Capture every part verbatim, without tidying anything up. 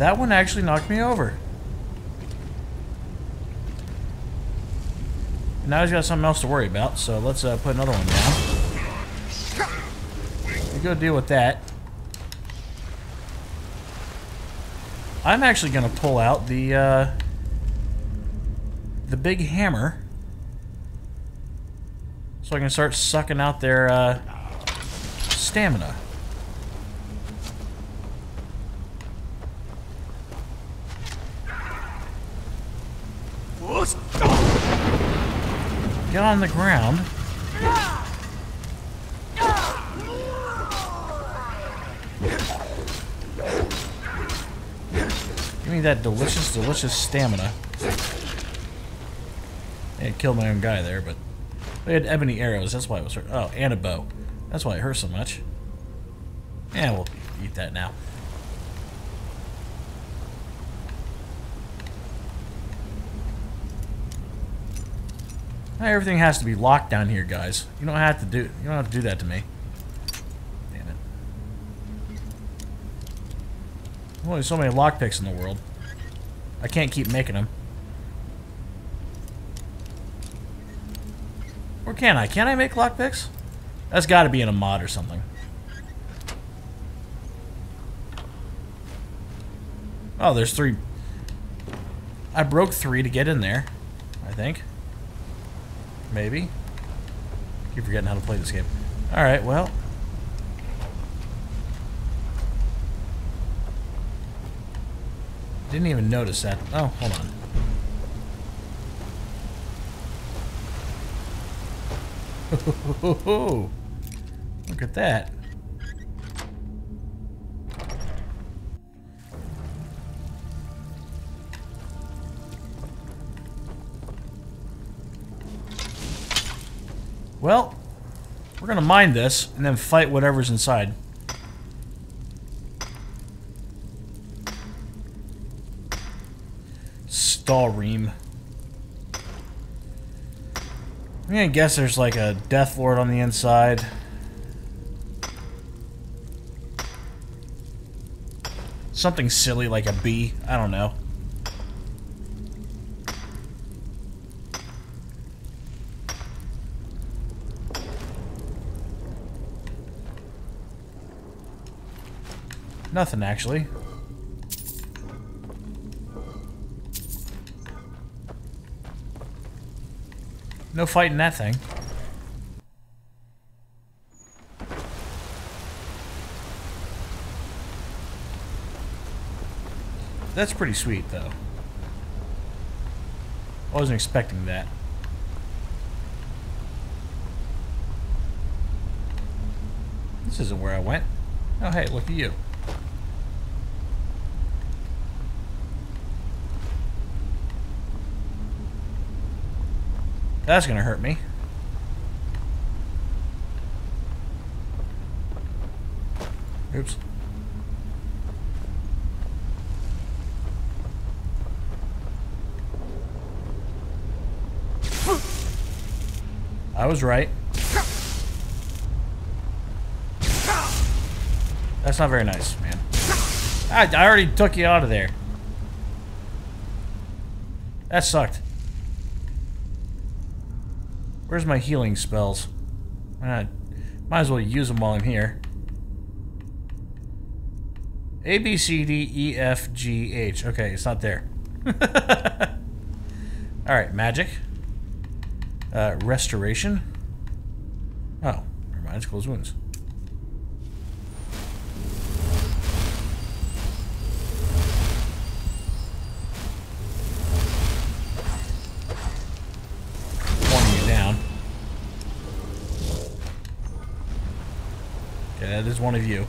That one actually knocked me over. Now he's got something else to worry about, so let's uh, put another one down. We go deal with that. I'm actually going to pull out the uh, the big hammer, so I can start sucking out their uh, stamina. Get on the ground. Give me that delicious, delicious stamina. It killed my own guy there, but they had ebony arrows. That's why it was hurt. Oh, and a bow. That's why it hurt so much. Yeah, we'll eat that now. Everything has to be locked down here, guys. You don't have to do. You don't have to do that to me. Damn it! There's only so many lockpicks in the world. I can't keep making them. Or can I? Can I make lockpicks? That's got to be in a mod or something. Oh, there's three. I broke three to get in there, I think. Maybe. Keep forgetting how to play this game. Alright, well. Didn't even notice that. Oh, hold on. Oh, look at that. Well, we're gonna mine this and then fight whatever's inside. Stalream. I'm gonna guess there's like a Death Lord on the inside. Something silly like a bee. I don't know. Nothing, actually. No fighting that thing. That's pretty sweet, though. I wasn't expecting that. This isn't where I went. Oh, hey, look at you. That's gonna hurt me. Oops. I was right. That's not very nice, man. I, I already took you out of there. That sucked. Where's my healing spells? Uh, might as well use them while I'm here. A, B, C, D, E, F, G, H. Okay, it's not there. Alright, magic. Uh, restoration. Oh, never mind, it's closed wounds. That is one of you.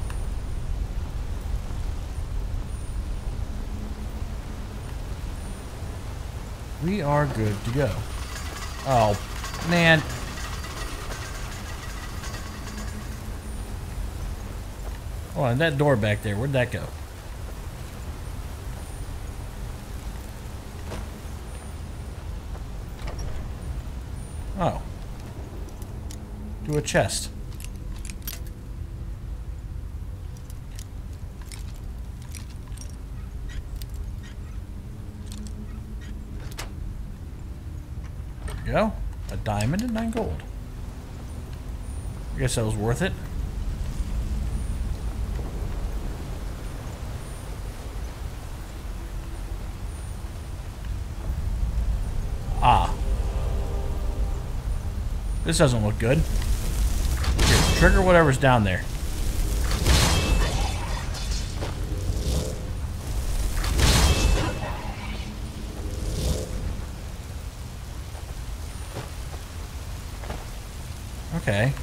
We are good to go. Oh, man. Oh, and that door back there, where'd that go? Oh. To a chest. you know, a diamond and nine gold. I guess that was worth it. Ah. This doesn't look good. Here, trigger whatever's down there. Okay.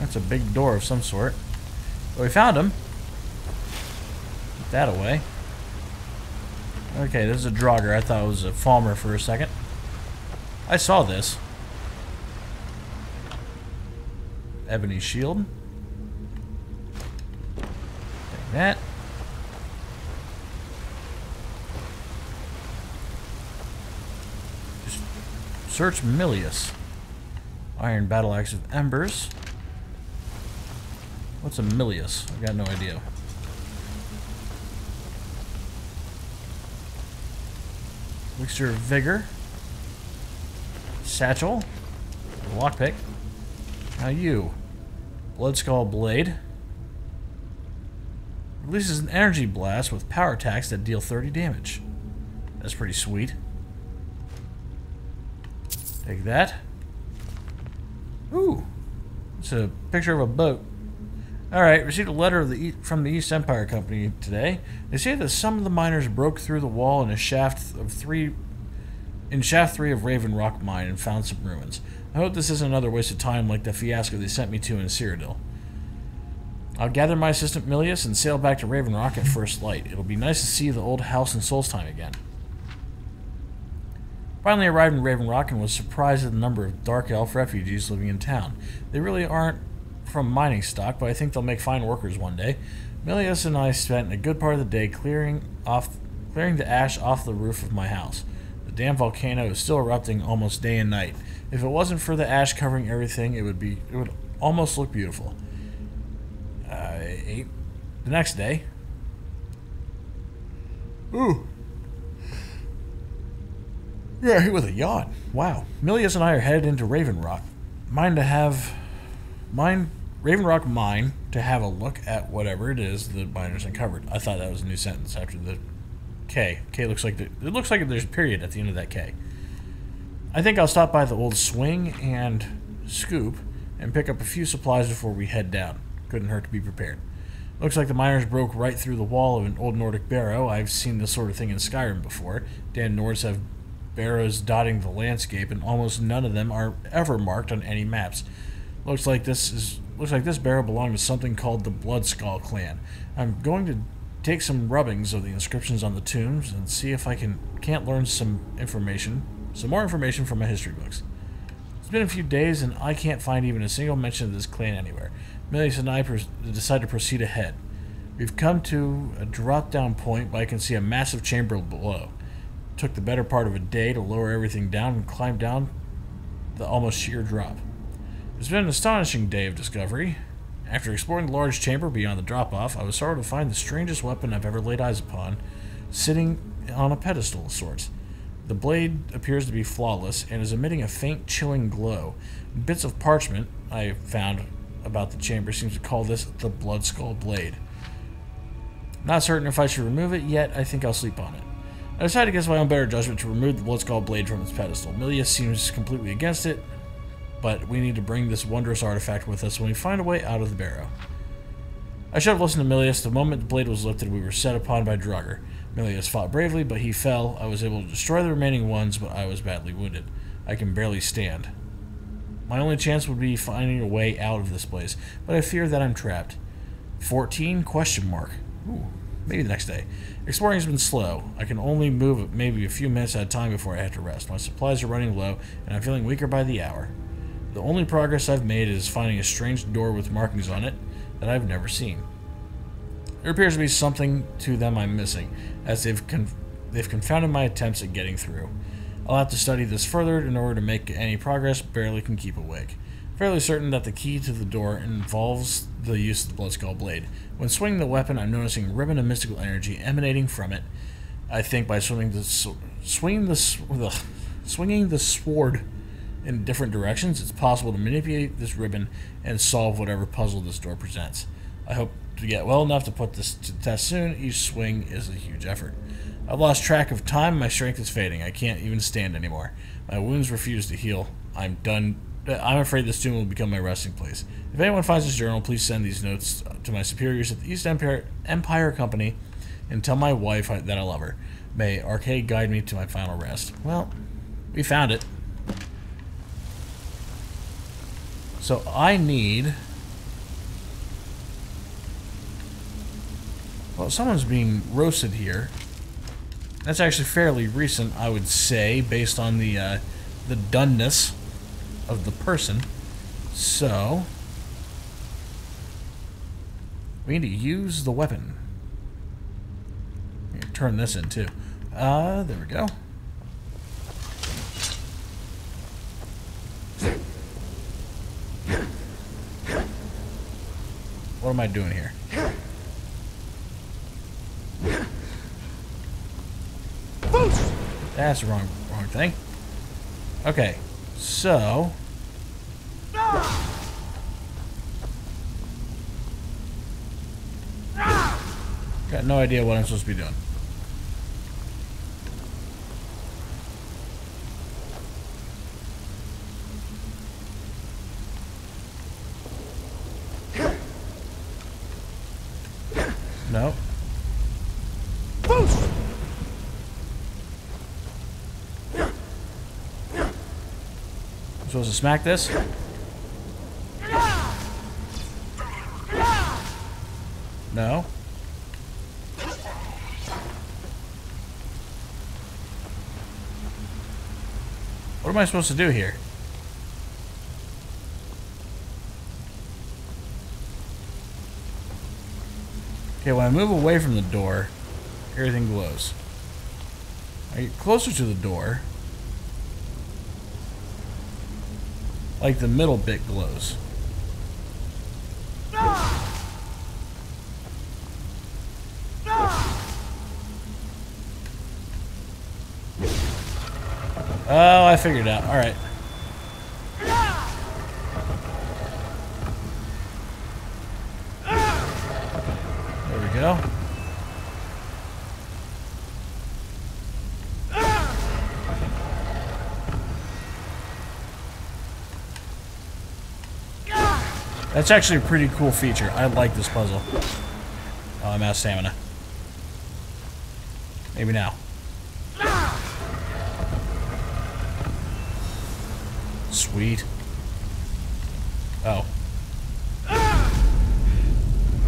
That's a big door of some sort. Well, we found him. Put that away. Okay, this is a Draugr. I thought it was a Falmer for a second. I saw this. Ebony shield. Take that. Just search Milius. Iron battle axe of embers. What's a Milius? I've got no idea. Elixir of Vigor, Satchel, Lockpick. Now you, Bloodskull Blade. Releases an energy blast with power attacks that deal thirty damage. That's pretty sweet. Take that. Ooh, it's a picture of a boat. Alright, received a letter of the e from the East Empire Company today. They say that some of the miners broke through the wall in a shaft of three in shaft three of Raven Rock Mine and found some ruins. I hope this isn't another waste of time like the fiasco they sent me to in Cyrodiil. I'll gather my assistant Milius and sail back to Raven Rock at first light. It'll be nice to see the old house in Solstheim again. Finally arrived in Raven Rock and was surprised at the number of Dark Elf refugees living in town. They really aren't from mining stock, but I think they'll make fine workers one day. Milius and I spent a good part of the day clearing off, clearing the ash off the roof of my house. The damn volcano is still erupting almost day and night. If it wasn't for the ash covering everything, it would be, it would almost look beautiful. Uh, ate the next day. Ooh. Yeah, he was a yawn. Wow. Milius and I are headed into Raven Rock. Mind to have... Mine, Raven Rock Mine, to have a look at whatever it is the miners uncovered. I thought that was a new sentence after the K. K looks like the, it looks like there's a period at the end of that K. I think I'll stop by the old swing and scoop and pick up a few supplies before we head down. Couldn't hurt to be prepared. Looks like the miners broke right through the wall of an old Nordic barrow. I've seen this sort of thing in Skyrim before. Dan Nords have barrows dotting the landscape, and almost none of them are ever marked on any maps. Looks like this is looks like this barrow belonged to something called the Bloodskull Clan. I'm going to take some rubbings of the inscriptions on the tombs and see if I can can't learn some information, some more information from my history books. It's been a few days and I can't find even a single mention of this clan anywhere. Milius and I decide to proceed ahead. We've come to a drop-down point, but I can see a massive chamber below. It took the better part of a day to lower everything down and climb down the almost sheer drop. It's been an astonishing day of discovery. After exploring the large chamber beyond the drop-off, I was startled to find the strangest weapon I've ever laid eyes upon, sitting on a pedestal of sorts. The blade appears to be flawless and is emitting a faint, chilling glow. Bits of parchment I found about the chamber seems to call this the Bloodskull Blade. Not certain if I should remove it yet, I think I'll sleep on it. I decided against my own better judgment to remove the Bloodskull Blade from its pedestal. Milius seems completely against it, but we need to bring this wondrous artifact with us when we find a way out of the barrow. I should have listened to Milius. The moment the blade was lifted, we were set upon by Draugr. Milius fought bravely, but he fell. I was able to destroy the remaining ones, but I was badly wounded. I can barely stand. My only chance would be finding a way out of this place, but I fear that I'm trapped. fourteen? Question mark. Ooh, maybe the next day. Exploring has been slow. I can only move maybe a few minutes at a time before I have to rest. My supplies are running low, and I'm feeling weaker by the hour. The only progress I've made is finding a strange door with markings on it that I've never seen. There appears to be something to them I'm missing, as they've conf they've confounded my attempts at getting through. I'll have to study this further in order to make any progress. Barely can keep awake. Fairly certain that the key to the door involves the use of the Bloodskull Blade. When swinging the weapon, I'm noticing a ribbon of mystical energy emanating from it. I think by swimming the swing the ugh, swinging the sword in different directions, it's possible to manipulate this ribbon and solve whatever puzzle this door presents. I hope to get well enough to put this to the test soon. Each swing is a huge effort. I've lost track of time. My strength is fading. I can't even stand anymore. My wounds refuse to heal. I'm done. I'm afraid this tomb will become my resting place. If anyone finds this journal, please send these notes to my superiors at the East Empire, Empire Company and tell my wife that I love her. May Arcade guide me to my final rest. Well, we found it. So I need... Well, someone's being roasted here. That's actually fairly recent, I would say, based on the uh, the doneness of the person. So we need to use the weapon. Here, turn this in too. Uh, there we go. What am I doing here? That's the wrong, wrong thing. Okay, so... Got no idea what I'm supposed to be doing. No. Supposed to smack this? No. What am I supposed to do here? Okay, when I move away from the door, everything glows. I get closer to the door. Like the middle bit glows. Oh, I figured it out. All right. There we go. That's actually a pretty cool feature. I like this puzzle. Oh, I'm out of stamina. Maybe now. Sweet. Oh.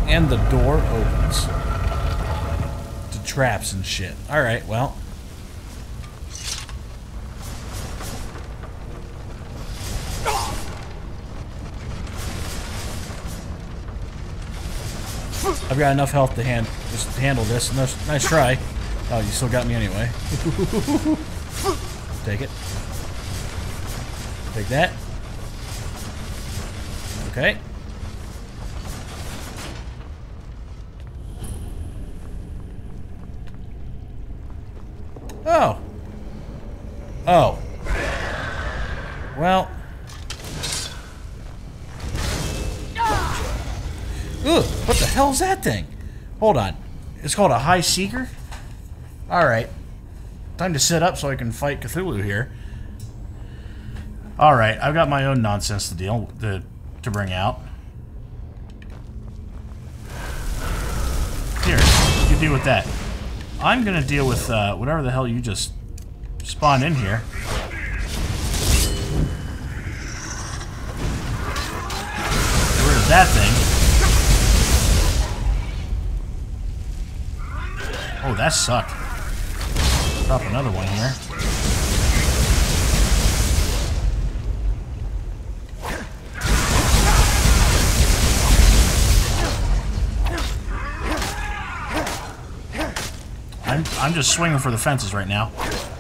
And the door opens. To traps and shit. Alright, well. I've got enough health to hand just to handle this. Nice, nice try. Oh, you still got me anyway. Take it. Take that. Okay. Oh. Oh. Well. Ugh, what the hell is that thing? Hold on. It's called a High Seeker? Alright. Time to sit up so I can fight Cthulhu here. Alright, I've got my own nonsense to deal to, to bring out. Here, you deal with that. I'm gonna deal with uh, whatever the hell you just spawned in here. Get rid of that thing. Oh, that sucked. Drop another one here. I'm I'm just swinging for the fences right now.